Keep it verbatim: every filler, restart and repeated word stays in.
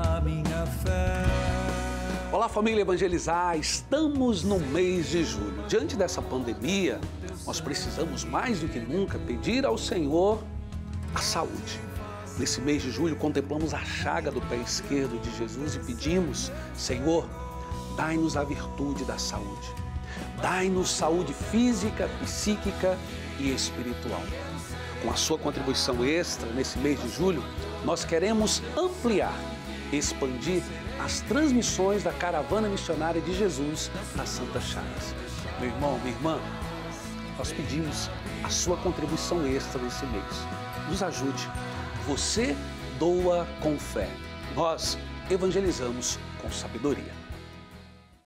A minha fé. Olá, família Evangelizar! Estamos no mês de julho. Diante dessa pandemia, nós precisamos mais do que nunca pedir ao Senhor a saúde. Nesse mês de julho, contemplamos a chaga do pé esquerdo de Jesus e pedimos, Senhor, dai-nos a virtude da saúde. Dai-nos saúde física, psíquica e espiritual. Com a sua contribuição extra nesse mês de julho, nós queremos ampliar, expandir as transmissões da Caravana Missionária de Jesus das Santas Chagas. Meu irmão, minha irmã, nós pedimos a sua contribuição extra nesse mês. Nos ajude. Você doa com fé. Nós evangelizamos com sabedoria.